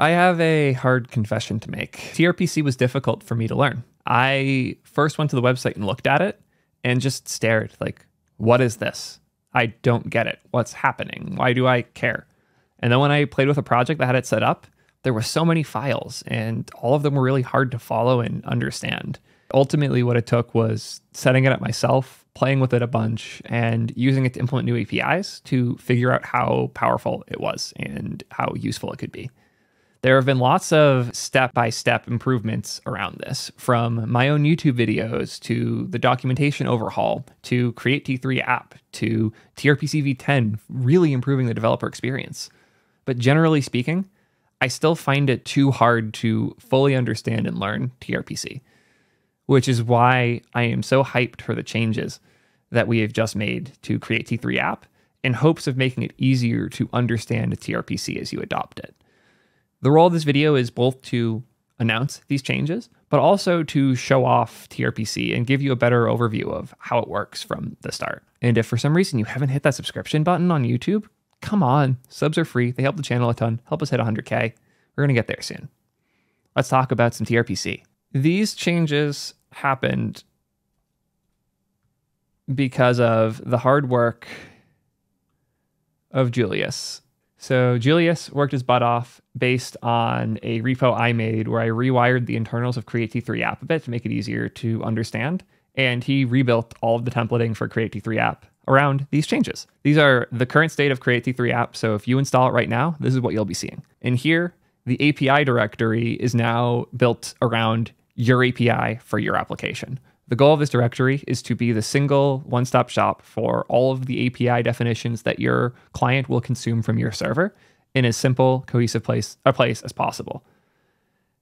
I have a hard confession to make. tRPC was difficult for me to learn. I first went to the website and looked at it and just stared like, what is this? I don't get it. What's happening? Why do I care? And then when I played with a project that had it set up, there were so many files and all of them were really hard to follow and understand. Ultimately, what it took was setting it up myself, playing with it a bunch, and using it to implement new APIs to figure out how powerful it was and how useful it could be. There have been lots of step-by-step improvements around this, from my own YouTube videos to the documentation overhaul, to create-t3-app, to tRPC v10, really improving the developer experience. But generally speaking, I still find it too hard to fully understand and learn tRPC, which is why I am so hyped for the changes that we have just made to create-t3-app in hopes of making it easier to understand tRPC as you adopt it. The role of this video is both to announce these changes, but also to show off tRPC and give you a better overview of how it works from the start. And if for some reason you haven't hit that subscription button on YouTube, come on, subs are free. They help the channel a ton, help us hit 100K. We're gonna get there soon. Let's talk about some tRPC. These changes happened because of the hard work of Julius. So Julius worked his butt off based on a repo I made where I rewired the internals of create-t3-app a bit to make it easier to understand. And he rebuilt all of the templating for create-t3-app around these changes. These are the current state of create-t3-app. So if you install it right now, this is what you'll be seeing. And here, the API directory is now built around your API for your application. The goal of this directory is to be the single one-stop shop for all of the API definitions that your client will consume from your server in as simple, cohesive a place as possible.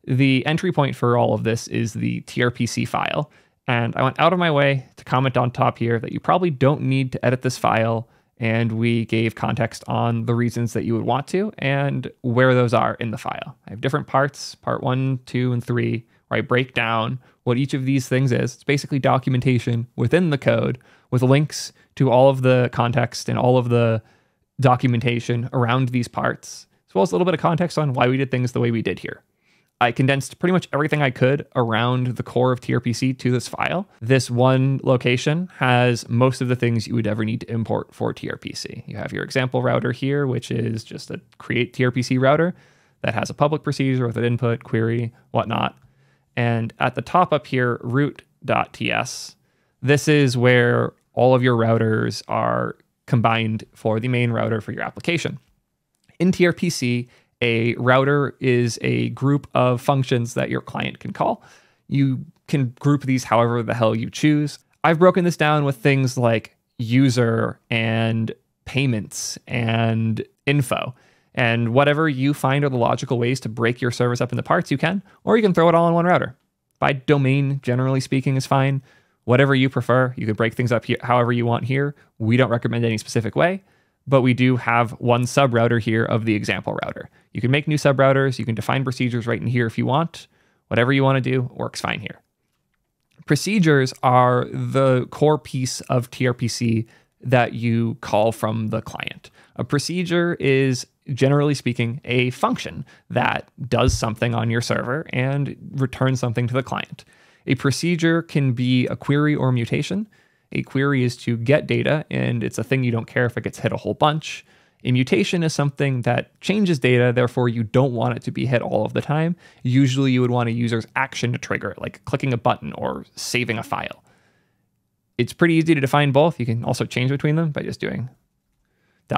The entry point for all of this is the tRPC file, and I went out of my way to comment on top here that you probably don't need to edit this file, and we gave context on the reasons that you would want to and where those are in the file. I have different parts, part 1, 2, and 3, where I break down what each of these things is. It's basically documentation within the code with links to all of the context and all of the documentation around these parts, as well as a little bit of context on why we did things the way we did here. I condensed pretty much everything I could around the core of tRPC to this file. This one location has most of the things you would ever need to import for tRPC. You have your example router here, which is just a create tRPC router that has a public procedure with an input, query, whatnot. And at the top up here, root.ts, this is where all of your routers are combined for the main router for your application. In tRPC, a router is a group of functions that your client can call. You can group these however the hell you choose. I've broken this down with things like user and payments and info. And whatever you find are the logical ways to break your service up into parts, you can, or you can throw it all in one router. By domain, generally speaking, is fine. Whatever you prefer, you can break things up here, however you want here. We don't recommend any specific way, but we do have one sub router here of the example router. You can make new sub routers. You can define procedures right in here if you want. Whatever you want to do works fine here. Procedures are the core piece of tRPC that you call from the client. A procedure is, generally speaking, a function that does something on your server and returns something to the client. A procedure can be a query or mutation. A query is to get data, and it's a thing you don't care if it gets hit a whole bunch. A mutation is something that changes data, therefore you don't want it to be hit all of the time. Usually you would want a user's action to trigger it, like clicking a button or saving a file. It's pretty easy to define both. You can also change between them by just doing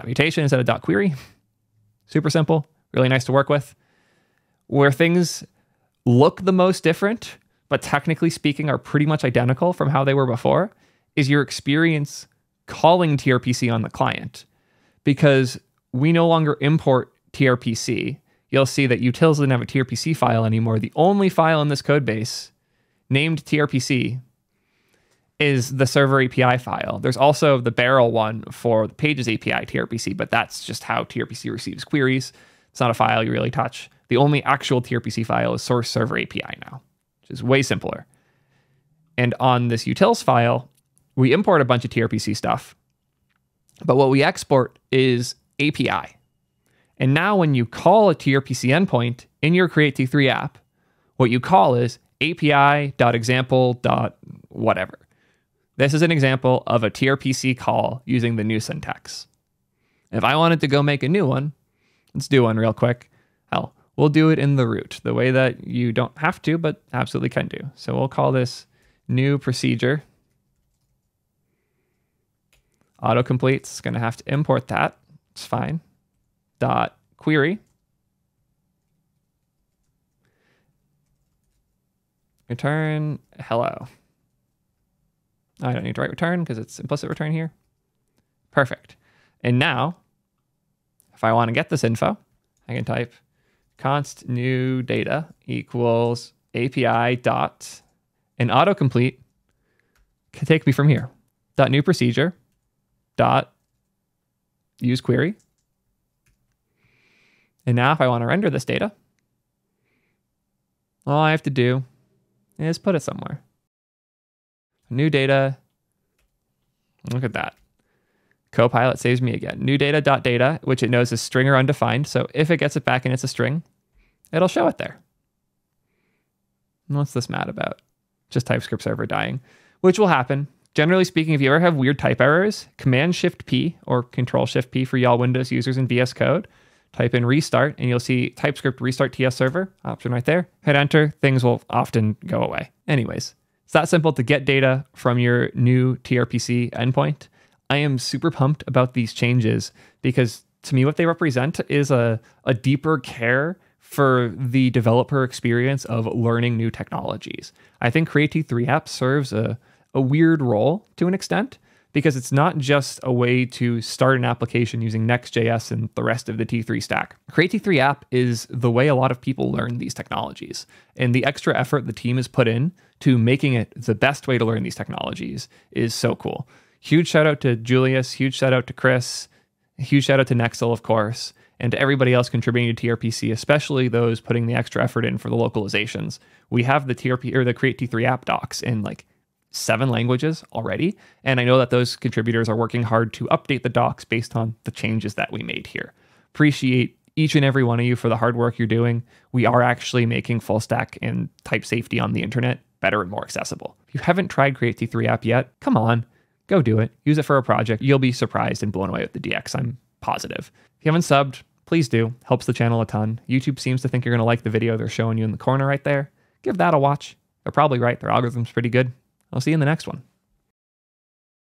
.mutation instead of .query. Super simple, really nice to work with. Where things look the most different, but technically speaking are pretty much identical from how they were before, is your experience calling tRPC on the client. Because we no longer import tRPC, you'll see that utils doesn't have a tRPC file anymore. The only file in this code base named tRPC is the server API file. There's also the barrel one for the pages API tRPC, but that's just how tRPC receives queries. It's not a file you really touch. The only actual tRPC file is source server API now, which is way simpler. And on this utils file, we import a bunch of tRPC stuff, but what we export is API. And now when you call a tRPC endpoint in your create-t3 app, what you call is api.example.whatever. This is an example of a tRPC call using the new syntax. If I wanted to go make a new one, let's do one real quick. Hell, we'll do it in the root, the way that you don't have to, but absolutely can do. So we'll call this new procedure. Autocomplete, it's going to have to import that. It's fine. Dot query. Return hello. I don't need to write return because it's implicit return here. Perfect. And now, if I want to get this info, I can type const new data equals API dot, and autocomplete can take me from here. Dot new procedure dot use query. And now if I want to render this data, all I have to do is put it somewhere. New data, look at that. Copilot saves me again. New data.data, which it knows is string or undefined. So if it gets it back and it's a string, it'll show it there. And what's this mad about? Just TypeScript server dying, which will happen. Generally speaking, if you ever have weird type errors, Command-Shift-P or Control-Shift-P for y'all Windows users in VS Code, type in restart and you'll see TypeScript restart TS server option right there. Hit enter, things will often go away. Anyways, it's that simple to get data from your new tRPC endpoint. I am super pumped about these changes because to me what they represent is a deeper care for the developer experience of learning new technologies. I think create-t3-app serves a weird role to an extent because it's not just a way to start an application using Next.js and the rest of the T3 stack. Create-t3-app is the way a lot of people learn these technologies, and the extra effort the team has put in to making it the best way to learn these technologies is so cool. Huge shout out to Julius, huge shout out to Chris, huge shout out to Nexxel, of course, and to everybody else contributing to tRPC, especially those putting the extra effort in for the localizations. We have the create-t3-app docs in like 7 languages already, and I know that those contributors are working hard to update the docs based on the changes that we made here. Appreciate each and every one of you for the hard work you're doing. We are actually making full stack and type safety on the internet better and more accessible. If you haven't tried create-t3-app yet, come on. Go do it. Use it for a project. You'll be surprised and blown away with the DX, I'm positive. If you haven't subbed, please do. Helps the channel a ton. YouTube seems to think you're going to like the video they're showing you in the corner right there. Give that a watch. They're probably right. Their algorithm's pretty good. I'll see you in the next one.